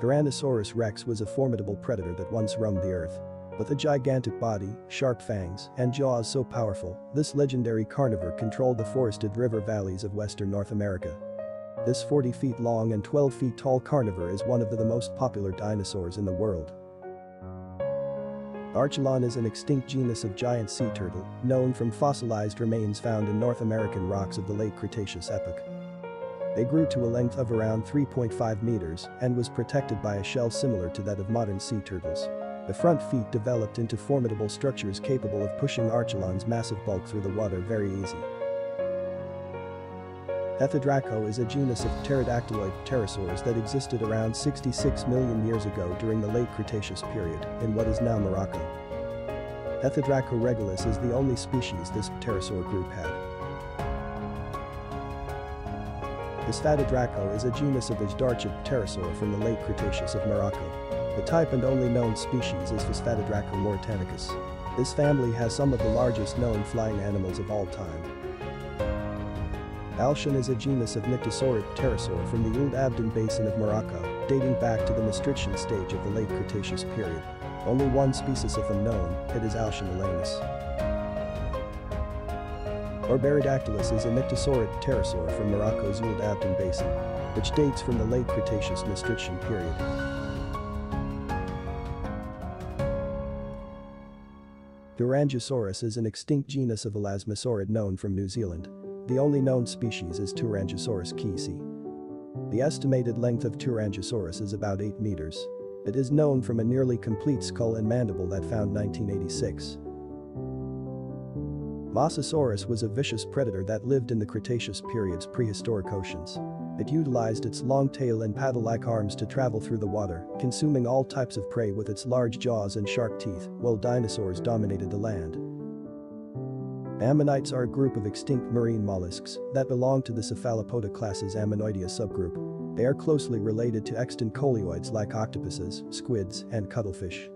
Tyrannosaurus rex was a formidable predator that once roamed the earth. With a gigantic body, sharp fangs, and jaws so powerful, this legendary carnivore controlled the forested river valleys of western North America. This 40 feet long and 12 feet tall carnivore is one of the most popular dinosaurs in the world. Archelon is an extinct genus of giant sea turtle, known from fossilized remains found in North American rocks of the late Cretaceous epoch. They grew to a length of around 3.5 meters and was protected by a shell similar to that of modern sea turtles. The front feet developed into formidable structures capable of pushing Archelon's massive bulk through the water very easy. Tethydraco is a genus of pterodactyloid pterosaurs that existed around 66 million years ago during the late Cretaceous period in what is now Morocco. Tethydraco regalis is the only species this pterosaur group had. Phosphatidraco is a genus of Ichthyorchid pterosaur from the late Cretaceous of Morocco. The type and only known species is Phosphatidraco moritanicus. This family has some of the largest known flying animals of all time. Alchon is a genus of Nyctosaurid pterosaur from the Ouled Abdoun basin of Morocco, dating back to the Maastrichtian stage of the late Cretaceous period. Only one species of them known, it is Alcione elainus. Orberidactylus is a Nyctosaurid pterosaur from Morocco's Ouled Abdoun basin, which dates from the late Cretaceous Maastrichtian period. Tuarangisaurus is an extinct genus of Elasmosaurid known from New Zealand. The only known species is Tuarangisaurus keyesi. The estimated length of Tuarangisaurus is about 8 meters. It is known from a nearly complete skull and mandible that found 1986. Mosasaurus was a vicious predator that lived in the Cretaceous period's prehistoric oceans. It utilized its long tail and paddle-like arms to travel through the water, consuming all types of prey with its large jaws and sharp teeth, while dinosaurs dominated the land. Ammonites are a group of extinct marine mollusks that belong to the Cephalopoda class's Ammonoidea subgroup. They are closely related to extant coleoids like octopuses, squids, and cuttlefish.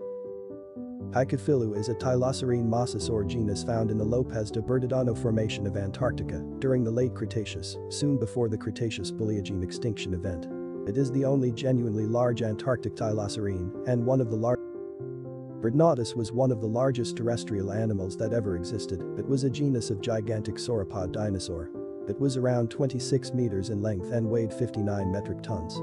Kaikoufilu is a Tylosaurine mosasaur genus found in the Lopez de Bertodano formation of Antarctica during the late Cretaceous, soon before the Cretaceous-Paleogene extinction event. It is the only genuinely large Antarctic Tylosaurine and one of the largest. Bernodus was one of the largest terrestrial animals that ever existed. It was a genus of gigantic sauropod dinosaur. It was around 26 meters in length and weighed 59 metric tons.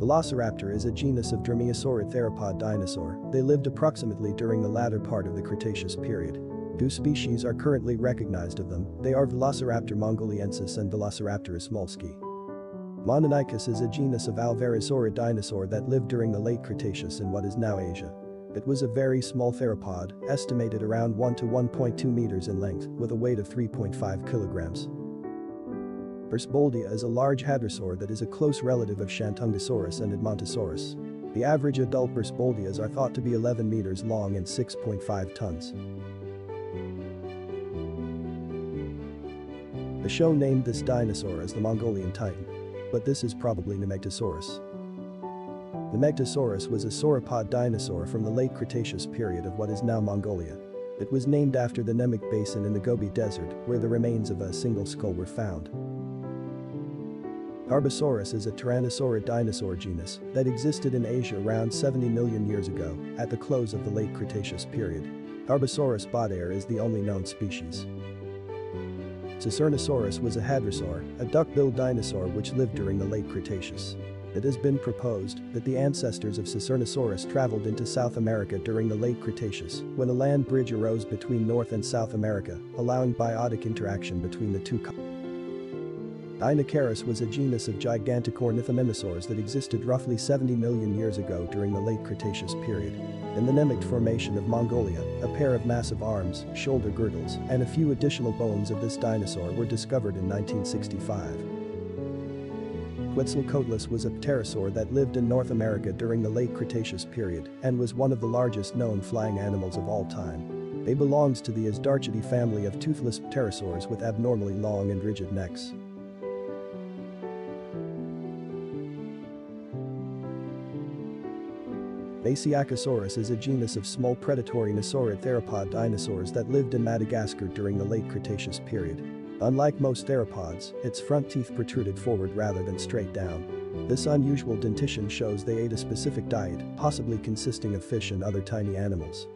Velociraptor is a genus of Dromaeosaurid theropod dinosaur. They lived approximately during the latter part of the Cretaceous period. 2 species are currently recognized of them. They are Velociraptor mongoliensis and Velociraptorus molsky. Mononychus is a genus of Alvarosaurid dinosaur that lived during the late Cretaceous in what is now Asia. It was a very small theropod, estimated around 1 to 1.2 meters in length, with a weight of 3.5 kilograms. Barsboldia is a large hadrosaur that is a close relative of Chantungosaurus and Edmontosaurus. The average adult Barsboldias are thought to be 11 meters long and 6.5 tons. The show named this dinosaur as the Mongolian Titan. But this is probably Nemegtosaurus. Nemegtosaurus was a sauropod dinosaur from the late Cretaceous period of what is now Mongolia. It was named after the Nemegt basin in the Gobi Desert, where the remains of a single skull were found. Tarbosaurus is a Tyrannosaurid dinosaur genus that existed in Asia around 70 million years ago, at the close of the late Cretaceous period. Tarbosaurus bodair is the only known species. Cecernosaurus was a hadrosaur, a duck-billed dinosaur which lived during the late Cretaceous. It has been proposed that the ancestors of Cecernosaurus traveled into South America during the late Cretaceous, when a land bridge arose between North and South America, allowing biotic interaction between the two continents. Dinocaris was a genus of gigantic ornithomimosaurs that existed roughly 70 million years ago during the late Cretaceous period. In the Nemegt formation of Mongolia, a pair of massive arms, shoulder girdles, and a few additional bones of this dinosaur were discovered in 1965. Quetzalcoatlus was a pterosaur that lived in North America during the late Cretaceous period and was one of the largest known flying animals of all time. They belonged to the Ichthyorchidae family of toothless pterosaurs with abnormally long and rigid necks. Asiacosaurus is a genus of small predatory nosaurid theropod dinosaurs that lived in Madagascar during the late Cretaceous period. Unlike most theropods, its front teeth protruded forward rather than straight down. This unusual dentition shows they ate a specific diet, possibly consisting of fish and other tiny animals.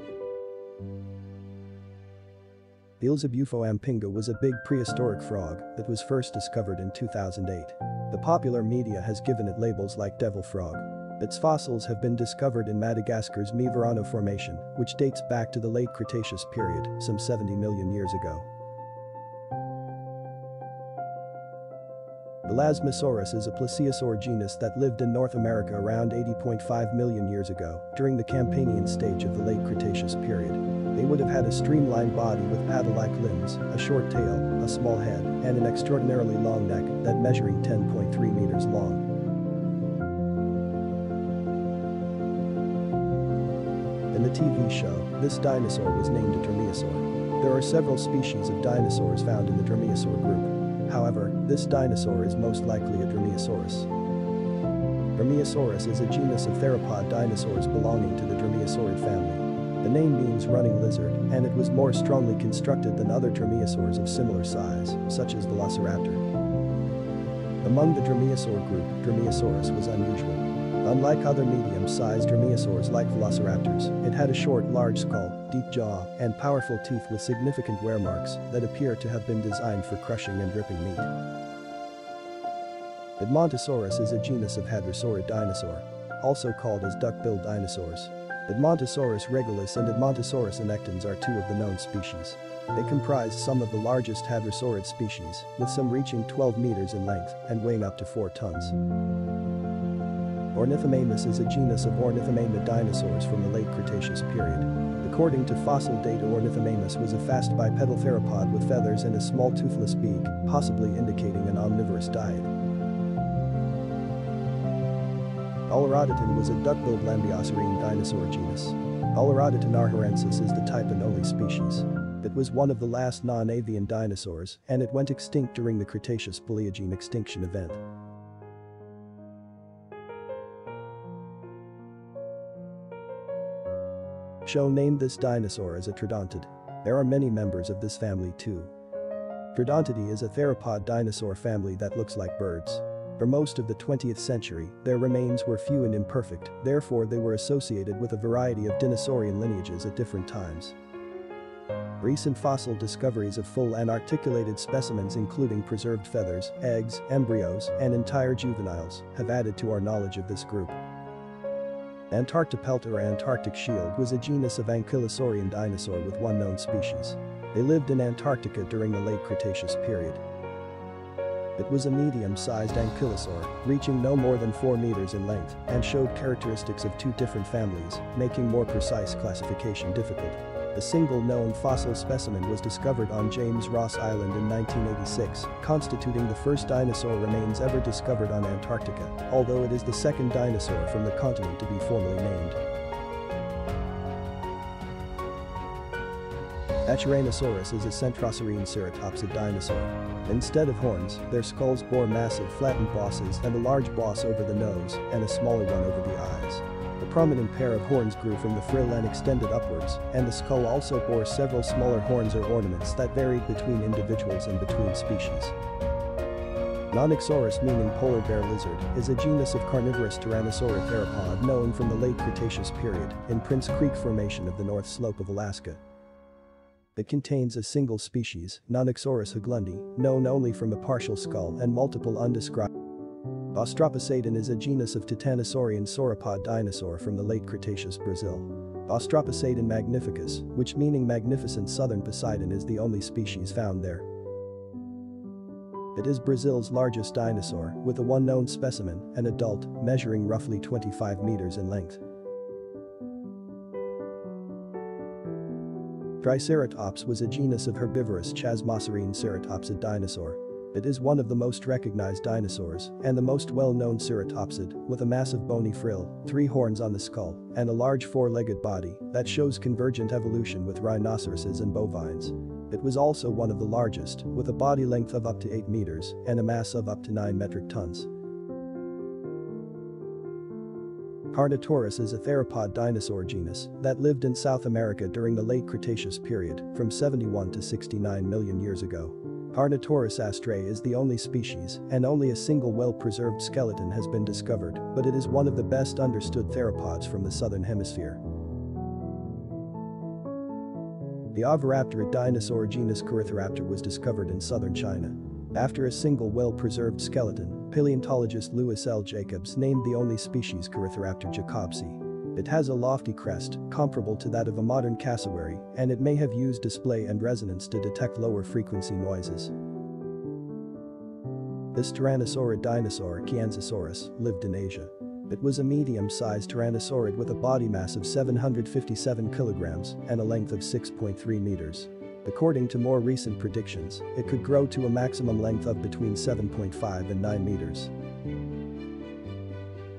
Beelzebufoampinga was a big prehistoric frog that was first discovered in 2008. The popular media has given it labels like devil frog. Its fossils have been discovered in Madagascar's Mivarano Formation, which dates back to the late Cretaceous period, some 70 million years ago. Elasmosaurus is a plesiosaur genus that lived in North America around 80.5 million years ago, during the Campanian stage of the late Cretaceous period. They would have had a streamlined body with paddle-like limbs, a short tail, a small head, and an extraordinarily long neck that measuring 10.3 meters long. In the TV show, this dinosaur was named a dromaeosaur. There are several species of dinosaurs found in the dromaeosaur group. However, this dinosaur is most likely a Dromaeosaurus. Dromaeosaurus is a genus of theropod dinosaurs belonging to the Dromaeosaurid family. The name means running lizard, and it was more strongly constructed than other dromaeosaurs of similar size, such as Velociraptor. Among the dromaeosaur group, Dromaeosaurus was unusual. Unlike other medium-sized dromaeosaurs like velociraptors, it had a short, large skull, deep jaw, and powerful teeth with significant wear marks that appear to have been designed for crushing and ripping meat. Edmontosaurus is a genus of hadrosaurid dinosaur, also called as duck-billed dinosaurs. Edmontosaurus regalis and Edmontosaurus annectens are two of the known species. They comprise some of the largest hadrosaurid species, with some reaching 12 meters in length and weighing up to 4 tons. Ornithomamus is a genus of Ornithomamid dinosaurs from the late Cretaceous period. According to fossil data, Ornithomamus was a fast bipedal theropod with feathers and a small toothless beak, possibly indicating an omnivorous diet. Olorodoton was a duck-billed Lambeosaurine dinosaur genus. Olorodoton arharensis is the type and only species. It was one of the last non-avian dinosaurs, and it went extinct during the Cretaceous-Paleogene extinction event. Shaw named this dinosaur as a troodontid. There are many members of this family too. Troodontidae is a theropod dinosaur family that looks like birds. For most of the 20th century, their remains were few and imperfect, therefore they were associated with a variety of dinosaurian lineages at different times. Recent fossil discoveries of full and articulated specimens, including preserved feathers, eggs, embryos, and entire juveniles, have added to our knowledge of this group. Antarctopelta or Antarctic shield was a genus of ankylosaurian dinosaur with one known species. They lived in Antarctica during the late Cretaceous period. It was a medium-sized ankylosaur, reaching no more than 4 meters in length, and showed characteristics of two different families, making more precise classification difficult. A single known fossil specimen was discovered on James Ross Island in 1986, constituting the first dinosaur remains ever discovered on Antarctica, although it is the second dinosaur from the continent to be formally named. Tyrannosaurus is a centrosaurine ceratopsid dinosaur. Instead of horns, their skulls bore massive flattened bosses and a large boss over the nose and a smaller one over the eyes. The prominent pair of horns grew from the frill and extended upwards, and the skull also bore several smaller horns or ornaments that varied between individuals and between species. Nonyxosaurus, meaning polar bear lizard, is a genus of carnivorous tyrannosaurid theropod known from the late Cretaceous period in Prince Creek Formation of the North Slope of Alaska. It contains a single species, Nonyxosaurus haglundi, known only from a partial skull and multiple undescribed. Austrapocedon is a genus of titanosaurian sauropod dinosaur from the late Cretaceous Brazil. Austrapocedon magnificus, which meaning magnificent southern Poseidon, is the only species found there. It is Brazil's largest dinosaur, with a one known specimen, an adult, measuring roughly 25 meters in length. Triceratops was a genus of herbivorous chasmosaurine ceratopsid dinosaur. It is one of the most recognized dinosaurs and the most well-known ceratopsid, with a massive bony frill, 3 horns on the skull, and a large 4-legged body that shows convergent evolution with rhinoceroses and bovines. It was also one of the largest, with a body length of up to 8 meters and a mass of up to 9 metric tons. Carnotaurus is a theropod dinosaur genus that lived in South America during the late Cretaceous period, from 71 to 69 million years ago. Carnotaurus astrae is the only species, and only a single well-preserved skeleton has been discovered, but it is one of the best understood theropods from the southern hemisphere. The oviraptorate dinosaur genus Corythoraptor was discovered in southern China. After a single well-preserved skeleton, paleontologist Lewis L. Jacobs named the only species Corythoraptor jacobsi. It has a lofty crest, comparable to that of a modern cassowary, and it may have used display and resonance to detect lower frequency noises. This tyrannosaurid dinosaur, Chianzosaurus, lived in Asia. It was a medium-sized tyrannosaurid with a body mass of 757 kilograms and a length of 6.3 meters. According to more recent predictions, it could grow to a maximum length of between 7.5 and 9 meters.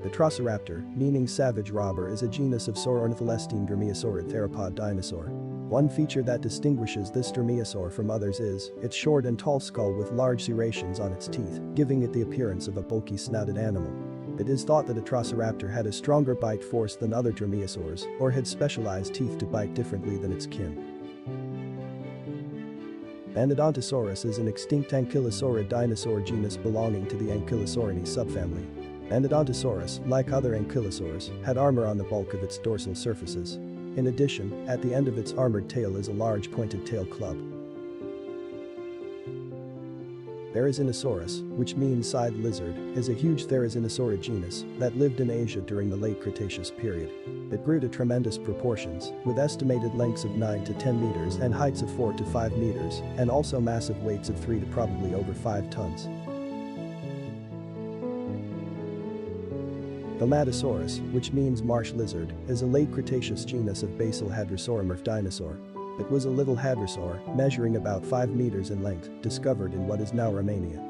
The Atrociraptor, meaning savage robber, is a genus of Saurornitholestine dromaeosaurid theropod dinosaur. One feature that distinguishes this dromaeosaur from others is its short and tall skull with large serrations on its teeth, giving it the appearance of a bulky snouted animal. It is thought that Atrociraptor had a stronger bite force than other dromaeosaurs or had specialized teeth to bite differently than its kin. Anodontosaurus is an extinct ankylosaurid dinosaur genus belonging to the Ankylosaurinae subfamily. Anodontosaurus, like other ankylosaurs, had armor on the bulk of its dorsal surfaces. In addition, at the end of its armored tail is a large pointed tail club. Therizinosaurus, which means side lizard, is a huge therizinosaur genus that lived in Asia during the late Cretaceous period. It grew to tremendous proportions, with estimated lengths of 9 to 10 meters and heights of 4 to 5 meters, and also massive weights of 3 to probably over 5 tons. Galmatosaurus, which means marsh lizard, is a late Cretaceous genus of basal hadrosauromorph dinosaur. It was a little hadrosaur, measuring about 5 meters in length, discovered in what is now Romania.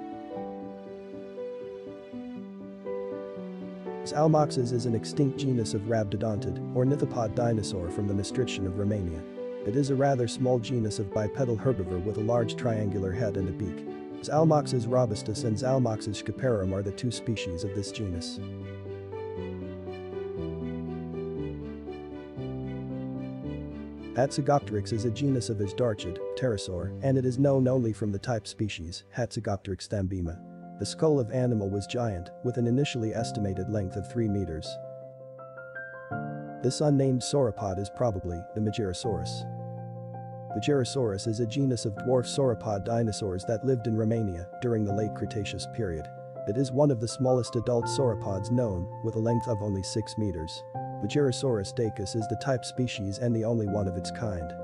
Salmoxys is an extinct genus of rhabdodontid, ornithopod dinosaur from the Maastrichtian of Romania. It is a rather small genus of bipedal herbivore with a large triangular head and a beak. Salmoxys robustus and Salmoxys scaparum are the two species of this genus. Hatzigopteryx is a genus of Asdarchid, pterosaur, and it is known only from the type species, Hatzigopteryx thambema. The skull of animal was giant, with an initially estimated length of 3 meters. This unnamed sauropod is probably the Megarosaurus. Megarosaurus is a genus of dwarf sauropod dinosaurs that lived in Romania during the late Cretaceous period. It is one of the smallest adult sauropods known, with a length of only 6 meters. Megarosaurus dacus is the type species and the only one of its kind.